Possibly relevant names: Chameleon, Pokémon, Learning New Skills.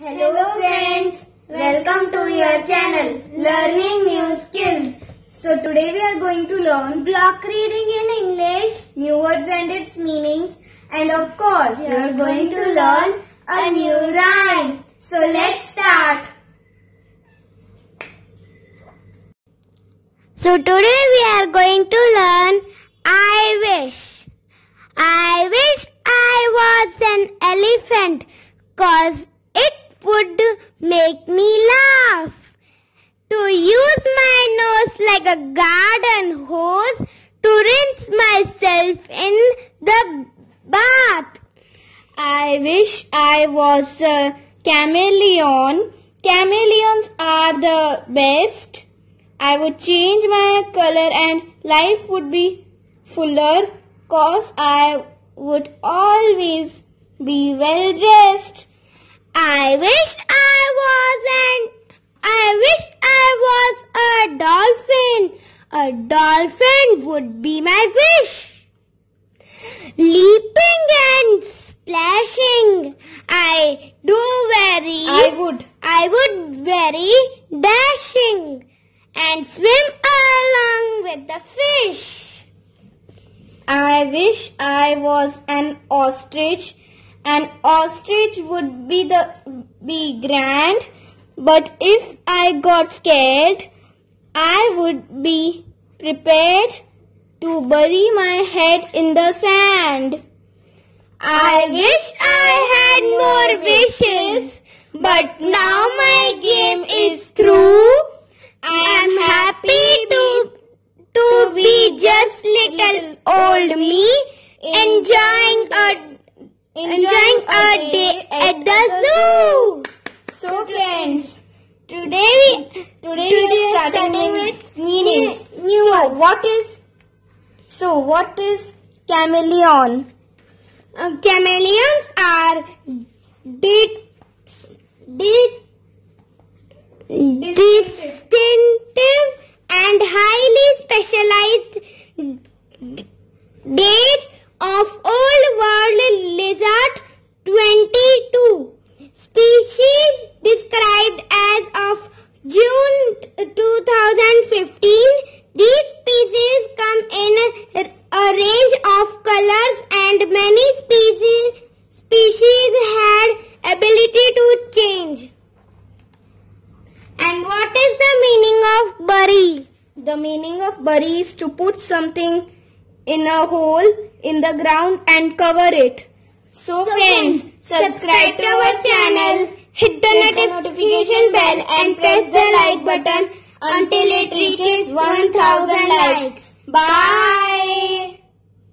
Hello friends, welcome to your channel Learning New Skills. So today we are going to learn block reading in English, new words and its meanings, and of course we are going to learn a new rhyme. So let's start. So today we are going to learn I wish. I wish I was an elephant, 'cause it would make me laugh. To use my nose like a garden hose, to rinse myself in the bath. I wish I was a chameleon. Chameleons are the best. I would change my color and life would be fuller, 'cause I would always be well dressed. I wish I was a dolphin. A dolphin would be my wish. Leaping and splashing, I would very dashing and swim along with the fish. I wish I was an ostrich. An ostrich would be grand, but if I got scared, I would be prepared to bury my head in the sand. I wish I had more wishes, but now my game is through. I am happy to be just little old me, enjoying a day at the zoo. So friends, today we are starting with meanings. So what is chameleon? Chameleons are distinctive and highly specialized date of old world lizard 22 species described as of June 2015. These species come in a range of colors, and many species had ability to change. And what is the meaning of bury? The meaning of bury is to put something in a hole in the ground and cover it. So friends, subscribe to our channel, hit the notification bell and press the like button until it reaches 1000 likes. Bye!